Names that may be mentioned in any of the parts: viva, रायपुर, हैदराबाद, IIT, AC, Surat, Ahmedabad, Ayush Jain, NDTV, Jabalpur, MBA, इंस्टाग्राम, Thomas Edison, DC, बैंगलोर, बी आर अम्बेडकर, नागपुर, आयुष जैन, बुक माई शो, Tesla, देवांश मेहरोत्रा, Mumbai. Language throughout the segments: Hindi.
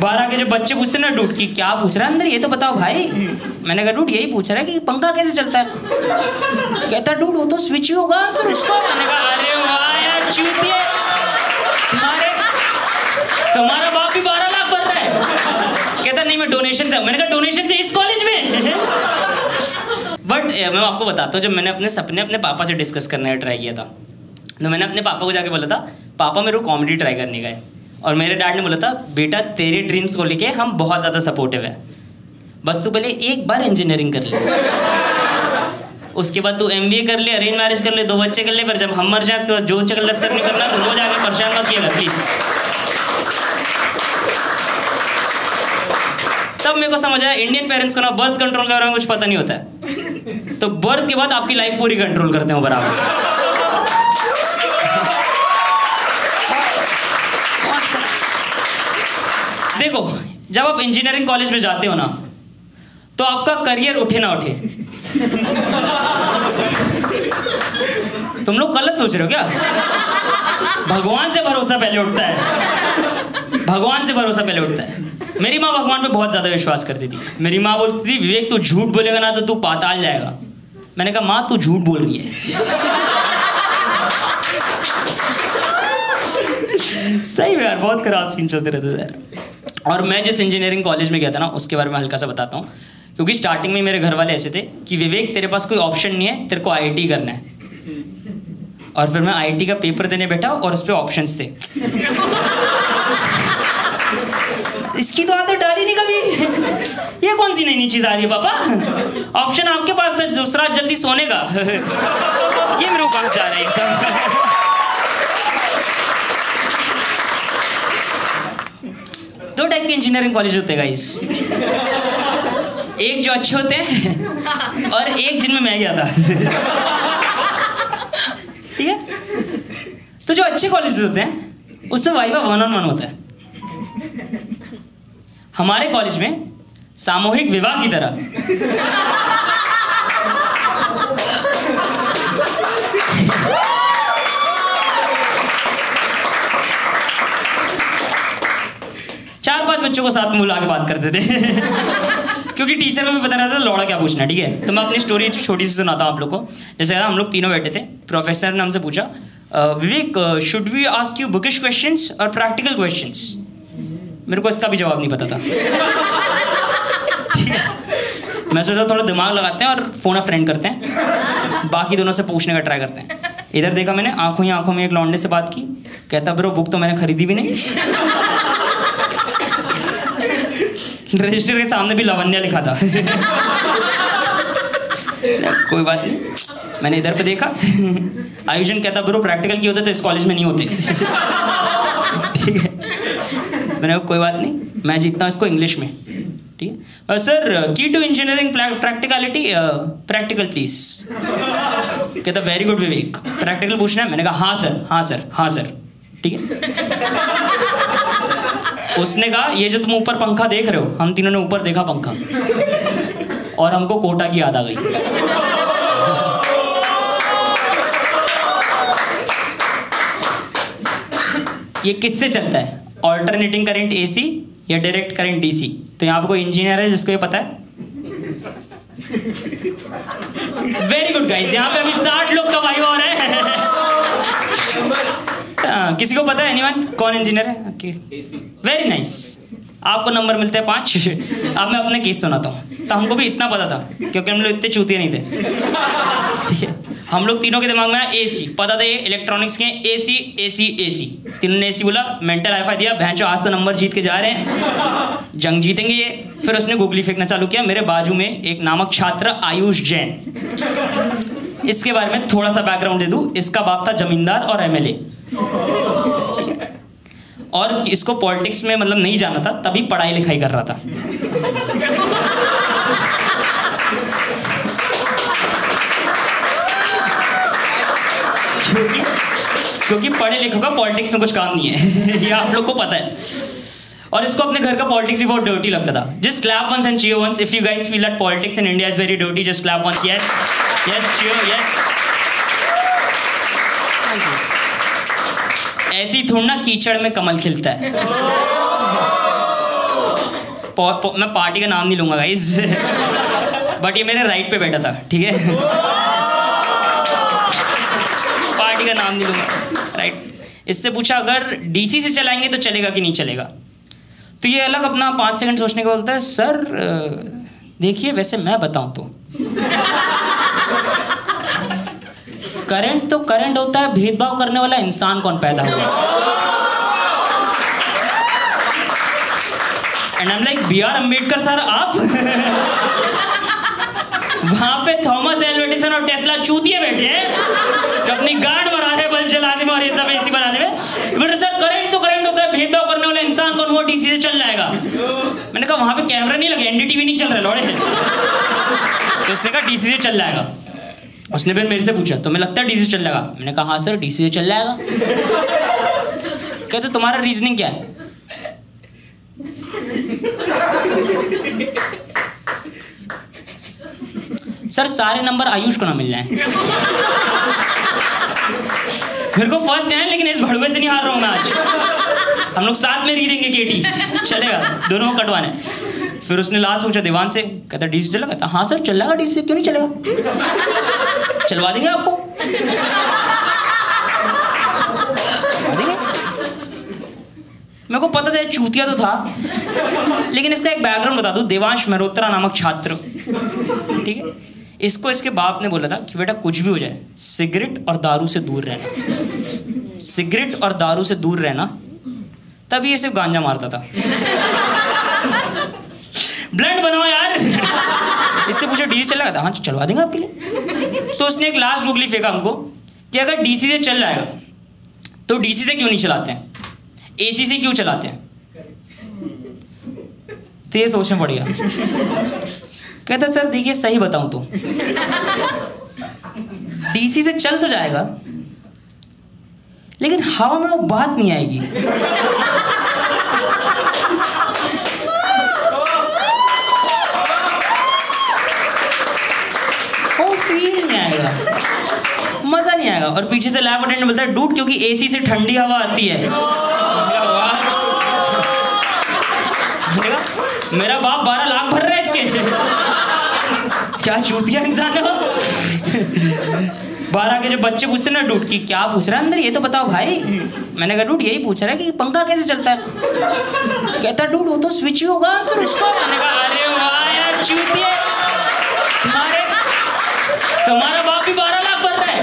बाहर आके जो बच्चे पूछते ना डूड की क्या पूछ रहा है अंदर, ये तो बताओ भाई। मैंने कहा डूड यही पूछ रहा है कि पंखा कैसे चलता है। कहता डूड वो तो स्विच ही होगा आंसर उसका। मैंने कहा अरे वाह यार चूतिए, तुम्हारा बाप भी 12 लाख भर रहा है। कहता नहीं मैं डोनेशन से। मैंने कहा डोनेशन से इस कॉलेज में। बट मैं आपको बताता हूँ, जब मैंने अपने सपने अपने पापा से डिस्कस करने का ट्राई किया था तो मैंने अपने पापा को जाके बोला था पापा मेरे को कॉमेडी ट्राई करने का है, और मेरे डैड ने बोला था बेटा तेरे ड्रीम्स को लेके हम बहुत ज़्यादा सपोर्टिव है, बस तू पहले एक बार इंजीनियरिंग कर ले। उसके बाद तू MBA कर ले, अरेंज मैरिज कर ले, 2 बच्चे कर ले, पर जब हम मर जाए उसके बाद जो चकल लस्कर नहीं करना, रोज आके परेशान मत किया प्लीज़। तब मेरे को समझ आया इंडियन पेरेंट्स को ना बर्थ कंट्रोल के बारे में कुछ पता नहीं होता है, तो बर्थ के बाद आपकी लाइफ पूरी कंट्रोल करते हो बराबर। देखो जब आप इंजीनियरिंग कॉलेज में जाते हो ना तो आपका करियर उठे ना उठे। तुम लोग गलत सोच रहे हो क्या? भगवान से भरोसा पहले उठता है, भगवान से भरोसा पहले उठता है। मेरी माँ भगवान पे बहुत ज़्यादा विश्वास करती थी। मेरी माँ बोलती थी विवेक तू झूठ बोलेगा ना तो तू पाताल जाएगा। मैंने कहा माँ तू झूठ बोल रही है। सही में यार बहुत खराब सीन चलते रहते थे यार। और मैं जिस इंजीनियरिंग कॉलेज में गया था ना उसके बारे में हल्का सा बताता हूँ, क्योंकि स्टार्टिंग में मेरे घर वाले ऐसे थे कि विवेक तेरे पास कोई ऑप्शन नहीं है, तेरे को IIT करना है। और फिर मैं IIT का पेपर देने बैठा और उस पर ऑप्शंस थे। इसकी तो आदत डाली नहीं कभी। ये कौन सी नई नई चीज आ रही है पापा? ऑप्शन आपके पास था दूसरा जल्दी सोने का। ये मेरे पास जा रहा है एग्जाम। 2 टाइप के इंजीनियरिंग कॉलेज होते हैं गाइस, एक जो अच्छे होते हैं और एक जिनमें मैं गया था। ठीक है, तो जो अच्छे कॉलेज होते हैं उसमें वाइवा 1-on-1 होता है। हमारे कॉलेज में सामूहिक विवाह की तरह चार 5 बच्चों को साथ में बुला के बात करते थे। क्योंकि टीचर को भी पता रहता था लौड़ा क्या पूछना। ठीक है, तो मैं अपनी स्टोरी छोटी सी सुनाता हूँ आप लोग को। जैसे हम लोग तीनों बैठे थे, प्रोफेसर ने हमसे पूछा Vivek should we ask you bookish questions और प्रैक्टिकल क्वेश्चंस? मेरे को इसका भी जवाब नहीं पता था। ठीक है, मैं सोचा थोड़ा दिमाग लगाते हैं और फोन अ फ्रेंड करते हैं, बाकी दोनों से पूछने का ट्राई करते हैं। इधर देखा मैंने आंखों ही आंखों में एक लौंडे से बात की, कहता ब्रो बुक तो मैंने खरीदी भी नहीं। रजिस्टर के सामने भी लावण्या लिखा था। कोई बात नहीं। मैंने इधर पे देखा आयुष जैन, कहता ब्रो प्रैक्टिकल की होते तो इस कॉलेज में नहीं होते। ठीक है, मैंने कहा कोई बात नहीं, मैं जीतता हूँ इसको इंग्लिश में। ठीक है, और सर की to engineering practicality practical please. कहता वेरी गुड विवेक, प्रैक्टिकल पूछना है? मैंने कहा हाँ सर, हाँ सर, हाँ सर। ठीक है, उसने कहा ये जो तुम ऊपर पंखा देख रहे हो, हम तीनों ने ऊपर देखा पंखा और हमको कोटा की याद आ गई। ये किससे चलता है? ऑल्टरनेटिंग करंट AC या डायरेक्ट करंट DC। तो यहाँ पर कोई इंजीनियर है जिसको ये पता है? वेरी गुड गाइस, यहाँ पे अभी 60 लोग का वाइवा हो रहा है। किसी को पता है एनीवन कौन इंजीनियर है? वेरी नाइस, आपको नंबर मिलते हैं 5। अब मैं अपने केस सुनाता हूँ। तो हमको भी इतना पता था क्योंकि हम लोग इतने चूतिए नहीं थे। ठीक है, हम लोग तीनों के दिमाग में आया AC, पता था ये इलेक्ट्रॉनिक्स के AC। तीनों ने AC बोला, मेंटल हाई फाई दिया, भैंचो आज तो नंबर जीत के जा रहे हैं, जंग जीतेंगे ये। फिर उसने गुगली फेंकना चालू किया। मेरे बाजू में एक नामक छात्र आयुष जैन, इसके बारे में थोड़ा सा बैकग्राउंड दे दूं, इसका बाप था जमींदार और MLA, और इसको पॉलिटिक्स में मतलब नहीं जाना था, तभी पढ़ाई लिखाई कर रहा था। क्योंकि पढ़े लिखे का पॉलिटिक्स में कुछ काम नहीं है। ये आप लोग को पता है। और इसको अपने घर का पॉलिटिक्स भी बहुत डर्टी लगता था। Just clap once and cheer once if you guys feel that politics in India is very dirty. Just clap once, yes yes, cheer yes. ऐसी थोड़ा ना कीचड़ में कमल खिलता है। मैं पार्टी का नाम नहीं लूँगा गाइज, बट ये मेरे राइट पे बैठा था, ठीक है। पार्टी का नाम नहीं लूँगा, राइट। इससे पूछा अगर डीसी से चलाएंगे तो चलेगा कि नहीं चलेगा, तो ये अलग अपना 5 सेकंड सोचने को बोलता है, सर देखिए वैसे मैं बताऊं तो करंट तो करंट होता है, भेदभाव करने वाला इंसान कौन पैदा हुआ। And I am like बी आर अम्बेडकर sir आप वहां पे थॉमस एडिसन और टेस्ला चूतिए बैठे हैं तो अपनी गांड बना रहे बल्ब जलाने में और ये सब इसी बनाने में। मैंने सर करंट तो करंट होता है, भेदभाव करने वाला इंसान कौन हुआ, डीसी से चल जाएगा। मैंने कहा वहां पे कैमरा नहीं लगे, एनडीटीवी नहीं चल रहा लौड़े। तो उसने कहा डीसी से चल जाएगा। उसने फिर मेरे से पूछा तुम्हें लगता है डीसी से चल जाएगा। मैंने कहा हाँ सर डीसी से चल जाएगा। कहते तुम्हारा रीजनिंग क्या है। सर सारे नंबर आयुष को ना मिल जाए। मेरे को फर्स्ट है लेकिन इस भड़वे से नहीं हार रहा हूं मैं आज। हम लोग साथ में री देंगे केटी, चलेगा, दोनों को कटवाने। फिर उसने लास्ट पूछा दीवान से, कहता डीसी चलेगा, कहता हाँ सर चलेगा, डीसी क्यों नहीं चलेगा, चलवा देंगे आपको, चलवा देंगे। मेरे को पता था चूतिया तो था, लेकिन इसका एक बैकग्राउंड बता दूं। देवांश मेहरोत्रा नामक छात्र, ठीक है, इसको इसके बाप ने बोला था कि बेटा कुछ भी हो जाए सिगरेट और दारू से दूर रहना, सिगरेट और दारू से दूर रहना। तभी ये सिर्फ गांजा मारता था। ब्लंट बनाओ यार। इससे पूछा डीसी चल जाएगा, हाँ चलवा देंगे आपके लिए। तो उसने एक लास्ट गुगली फेंका हमको कि अगर डीसी से चल जाएगा तो डीसी से क्यों नहीं चलाते हैं, एसी से क्यों चलाते हैं। तो ये सोचना पड़ गया। कहता सर देखिए सही बताऊं तो डीसी से चल तो जाएगा लेकिन हवा में वो बात नहीं आएगी। वो फील नहीं आएगा, मजा नहीं आएगा। और पीछे से लैब अटेंडेंट बोलता है डूड क्योंकि एसी से ठंडी हवा आती है। मेरा बाप 12 लाख भर रहा है इसके। क्या चूतिया इंसान हो। 12 के जो बच्चे पूछते ना डूड की क्या पूछ रहा है अंदर ये तो बताओ भाई। मैंने कहा डूड यही पूछ रहा है कि पंखा कैसे चलता है। कहता डूड वो तो स्विच ही होगा आंसर उसको। मैंने कहा अरे वाह यार चूतिया, तुम्हारा बाप भी 12 लाख भर रहा है।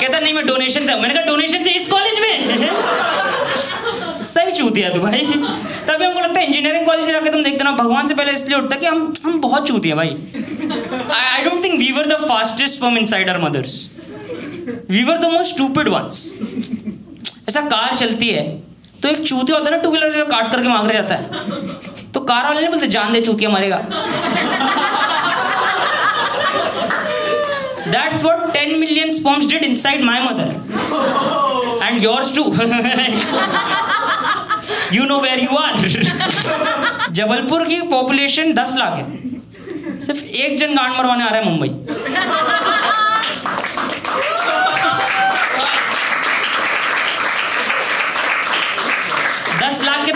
कहता नहीं मैं डोनेशन से। मैंने कहा डोनेशन से इस कॉलेज में सही चूतिया तू भाई। तभी हमको लगता है इंजीनियरिंग कॉलेज में जाके तुम देखते ना भगवान से पहले इसलिए उठता कि हम बहुत चूतिया भाई। I don't think we were the fastest from inside our mothers, we were the most stupid ones. ऐसा कार चलती है तो एक चूतिया होता है ना टू व्हीलर जो काट करके मांग रहा जाता है, तो कार वाले नहीं बोलते जान दे चूतिया मरेगा। That's what 10 million sperms did inside my mother and yours too. You know where you are. Jabalpur की पॉपुलेशन 10 लाख है, सिर्फ एक जन गांड मरवाने आ रहा है मुंबई।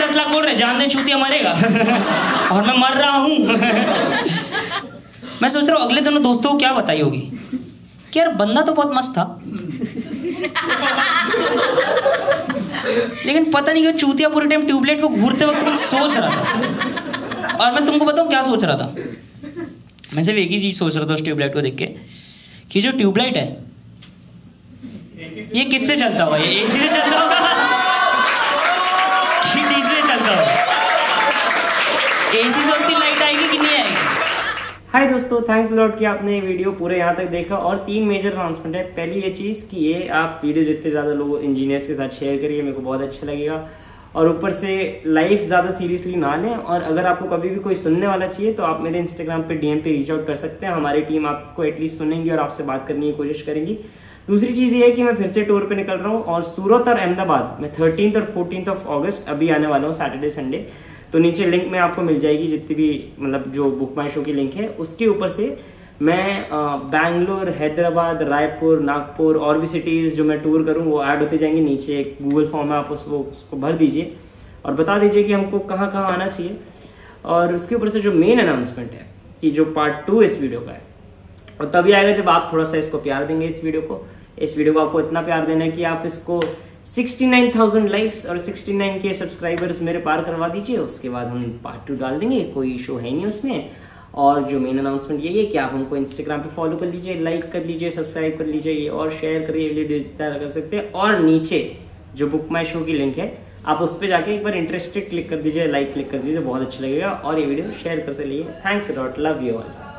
दस लाख बोल रहे जान दे चूतिया मरेगा और मैं मर रहा हूं। मैं सोच रहा हूं अगले दोनों दोस्तों को क्या बताई होगी कि यार बंदा तो बहुत मस्त था लेकिन पता नहीं क्यों चूतिया पूरे टाइम ट्यूबलाइट को घूरते वक्त कुछ सोच रहा था। और मैं तुमको बताऊं क्या सोच रहा था। मैं सिर्फ एक ही चीज सोच रहा था उस ट्यूबलाइट को देख के कि जो ट्यूबलाइट है ये किससे चलता होगा, ये एसी से चलता होगा कि डीसी से चलता होगा, एसी से उतनी लाइट आएगी कि नहीं आएगी। हाय दोस्तों, थैंक्स लॉट कि आपने ये वीडियो पूरे यहाँ तक देखा। और 3 मेजर अनाउंसमेंट है। पहली ये चीज़ कि ये आप वीडियो जितने ज़्यादा लोग इंजीनियर्स के साथ शेयर करिए, मेरे को बहुत अच्छा लगेगा। और ऊपर से लाइफ ज़्यादा सीरियसली ना लें, और अगर आपको कभी भी कोई सुनने वाला चाहिए तो आप मेरे इंस्टाग्राम पे डीएम पे रीच आउट कर सकते हैं। हमारी टीम आपको एटलीस्ट सुनेंगी और आपसे बात करने की कोशिश करेंगी। दूसरी चीज़ ये है कि मैं फिर से टूर पे निकल रहा हूँ और सूरत और अहमदाबाद में 13 और 14 ऑगस्ट अभी आने वाला हूँ, सैटरडे संडे। तो नीचे लिंक में आपको मिल जाएगी जितनी भी मतलब जो बुक माई शो की लिंक है। उसके ऊपर से मैं बैंगलोर, हैदराबाद, रायपुर, नागपुर और भी सिटीज़ जो मैं टूर करूँ वो ऐड होते जाएंगे। नीचे एक गूगल फॉर्म है, आप उसको भर दीजिए और बता दीजिए कि हमको कहाँ कहाँ आना चाहिए। और उसके ऊपर से जो मेन अनाउंसमेंट है कि जो पार्ट 2 इस वीडियो का है और तभी आएगा जब आप थोड़ा सा इसको प्यार देंगे। इस वीडियो को आपको इतना प्यार देना है कि आप इसको 69,000 लाइक्स और 69K सब्सक्राइबर्स मेरे पार करवा दीजिए। उसके बाद हम पार्ट 2 डाल देंगे, कोई इशू है नहीं उसमें। और जो मेन अनाउंसमेंट यही है कि आप हमको इंस्टाग्राम पे फॉलो कर लीजिए, लाइक कर लीजिए, सब्सक्राइब कर लीजिए और शेयर करिए वीडियो जितना कर सकते हैं। और नीचे जो बुक माई शो की लिंक है आप उस पर जाके एक बार इंटरेस्टेड क्लिक कर दीजिए, लाइक क्लिक कर दीजिए, बहुत अच्छा लगेगा। और ये वीडियो शेयर करते रहिए। Thanks a lot, love you all.